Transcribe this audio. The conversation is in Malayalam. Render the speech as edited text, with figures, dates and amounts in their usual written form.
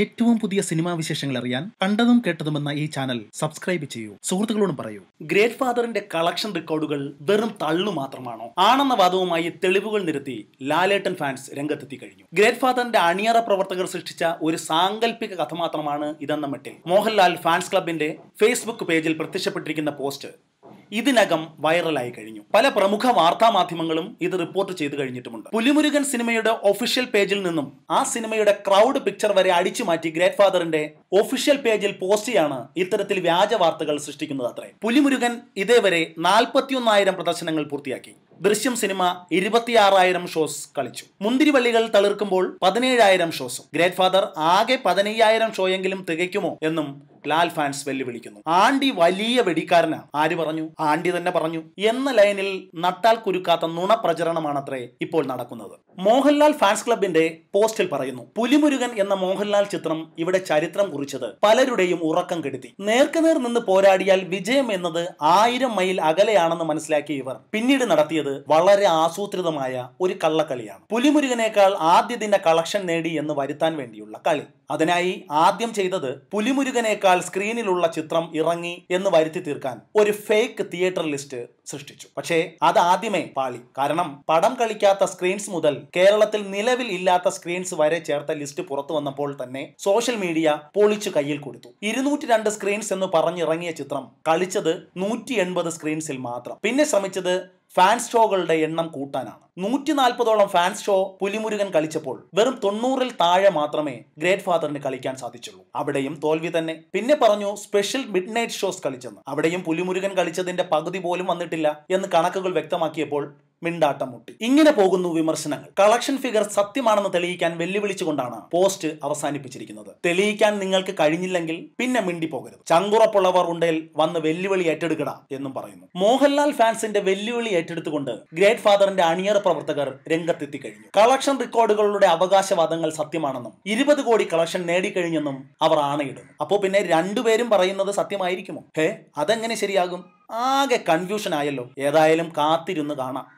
ഏറ്റവും പുതിയ സിനിമാ വിശേഷങ്ങൾ അറിയാൻ കണ്ടതും കേട്ടതുമെന്ന ഈ ചാനൽ സബ്സ്ക്രൈബ് ചെയ്യൂ. സുഹൃത്തുക്കളോടും പറയൂ, ഗ്രേറ്റ് ഫാദറിന്റെ കളക്ഷൻ റെക്കോർഡുകൾ വെറും തള്ളു മാത്രമാണോ ആണെന്ന വാദവുമായി തെളിവുകൾ നിരത്തി ലാലേട്ടൻ ഫാൻസ് രംഗത്തെത്തി കഴിഞ്ഞു. ഗ്രേറ്റ് ഫാദറിന്റെ അണിയറ പ്രവർത്തകർ സൃഷ്ടിച്ച ഒരു സാങ്കല്പിക കഥ മാത്രമാണ് ഇതെന്ന മട്ടിൽ മോഹൻലാൽ ഫാൻസ് ക്ലബിന്റെ ഫേസ്ബുക്ക് പേജിൽ പ്രത്യക്ഷപ്പെട്ടിരിക്കുന്ന പോസ്റ്റ് ഇതിനകം വൈറലായി കഴിഞ്ഞു. പല പ്രമുഖ വാർത്താ മാധ്യമങ്ങളും ഇത് റിപ്പോർട്ട് ചെയ്തു കഴിഞ്ഞിട്ടുമുണ്ട്. പുലിമുരുകൻ സിനിമയുടെ ഒഫീഷ്യൽ പേജിൽ നിന്നും ആ സിനിമയുടെ ക്രൗഡ് പിക്ചർ വരെ അടിച്ചു മാറ്റി ഗ്രേറ്റ് ഫാദറിന്റെ ഒഫീഷ്യൽ പേജിൽ പോസ്റ്റ് ചെയ്യാണ് ഇത്തരത്തിൽ വ്യാജ വാർത്തകൾ സൃഷ്ടിക്കുന്നത് അത്രേ. പുലിമുരുകൻ ഇതേവരെ 41,000 പ്രദർശനങ്ങൾ പൂർത്തിയാക്കി. ദൃശ്യം സിനിമ 26,000 ഷോസ് കളിച്ചു. മുന്തിരിവള്ളികൾ തളിർക്കുമ്പോൾ 17,000 ഷോസും. ഗ്രേറ്റ് ഫാദർ ആകെ 15,000 ഷോയെങ്കിലും തികയ്ക്കുമോ എന്നും ലാൽ ഫാൻസ് വെല്ലുവിളിക്കുന്നു. ആണ്ടി വലിയ വെടിക്കാരനാണ്, ആര് പറഞ്ഞു, ആണ്ടി തന്നെ പറഞ്ഞു എന്ന ലൈനിൽ നട്ടാൽ കുരുക്കാത്ത നുണ പ്രചരണമാണത്രേ ഇപ്പോൾ നടക്കുന്നത്. മോഹൻലാൽ ഫാൻസ് ക്ലബിന്റെ പോസ്റ്റിൽ പറയുന്നു, പുലിമുരുകൻ എന്ന മോഹൻലാൽ ചിത്രം ഇവിടെ ചരിത്രം കുറിച്ചത് പലരുടെയും ഉറക്കം കെടുത്തി. നേർക്കുനേർ നിന്ന് പോരാടിയാൽ വിജയം എന്നത് 1000 മൈൽ അകലെയാണെന്ന് മനസ്സിലാക്കിയ ഇവർ പിന്നീട് നടത്തിയത് വളരെ ആസൂത്രിതമായ ഒരു കള്ളക്കളിയാണ്. പുലിമുരുകനേക്കാൾ ആദ്യ ദിന കളക്ഷൻ നേടി എന്ന് വരുത്താൻ വേണ്ടിയുള്ള കളി. അതിനായി ആദ്യം ചെയ്തത് പുലിമുരുകനേക്കാൾ സ്ക്രീനിലുള്ള ചിത്രം ഇറങ്ങി എന്ന് വരുത്തി തീർക്കാൻ ഒരു ഫേക്ക് തിയേറ്റർ ലിസ്റ്റ് സൃഷ്ടിച്ചു. പക്ഷേ അത് ആദ്യമേ പാളി. കാരണം പടം കളിക്കാത്ത സ്ക്രീൻസ് മുതൽ കേരളത്തിൽ നിലവിൽ ഇല്ലാത്ത സ്ക്രീൻസ് വരെ ചേർത്ത ലിസ്റ്റ് പുറത്തു വന്നപ്പോൾ തന്നെ സോഷ്യൽ മീഡിയ പൊളിച്ചു കയ്യിൽ കൊടുത്തു. 202 സ്ക്രീൻസ് എന്ന് പറഞ്ഞിറങ്ങിയ ചിത്രം കളിച്ചത് 180 സ്ക്രീൻസിൽ മാത്രം. പിന്നെ ശ്രമിച്ചത് ഫാൻസ് ഷോകളുടെ എണ്ണം കൂട്ടാനാണ്. 140ഓളം ഫാൻസ് ഷോ പുലിമുരുകൻ കളിച്ചപ്പോൾ വെറും 90ൽ താഴെ മാത്രമേ ഗ്രേറ്റ് ഫാദറിന് കളിക്കാൻ സാധിച്ചുള്ളൂ. അവിടെയും തോൽവി തന്നെ. പിന്നെ പറഞ്ഞു സ്പെഷ്യൽ മിഡ് നൈറ്റ് ഷോസ് കളിച്ചെന്ന്. അവിടെയും പുലിമുരുകൻ കളിച്ചതിന്റെ പകുതി പോലും വന്നിട്ടില്ല എന്ന് കണക്കുകൾ വ്യക്തമാക്കിയപ്പോൾ മിണ്ടാട്ടം മുട്ടി. ഇങ്ങനെ പോകുന്നു വിമർശനങ്ങൾ. കളക്ഷൻ ഫിഗർ സത്യമാണെന്ന് തെളിയിക്കാൻ വെല്ലുവിളിച്ചുകൊണ്ടാണ് പോസ്റ്റ് അവസാനിപ്പിച്ചിരിക്കുന്നത്. തെളിയിക്കാൻ നിങ്ങൾക്ക് കഴിഞ്ഞില്ലെങ്കിൽ പിന്നെ മിണ്ടിപ്പോകരുത്, ചങ്കുറപ്പുള്ളവർ ഉണ്ടെങ്കിൽ വന്ന് വെല്ലുവിളി ഏറ്റെടുക്കട എന്നും പറയുന്നു. മോഹൻലാൽ ഫാൻസിന്റെ വെല്ലുവിളി ഏറ്റെടുത്തുകൊണ്ട് ഗ്രേറ്റ് ഫാദറിന്റെ അണിയറ പ്രവർത്തകർ രംഗത്തെത്തി കഴിഞ്ഞു. കളക്ഷൻ റെക്കോർഡുകളുടെ അവകാശവാദങ്ങൾ സത്യമാണെന്നും 20 കോടി കളക്ഷൻ നേടിക്കഴിഞ്ഞെന്നും അവർ ആണയിടുന്നു. അപ്പോൾ പിന്നെ രണ്ടുപേരും പറയുന്നത് സത്യമായിരിക്കുമോ? അതെങ്ങനെ ശരിയാകും? ആകെ കൺഫ്യൂഷൻ ആയല്ലോ. ഏതായാലും കാത്തിരുന്ന് കാണാം.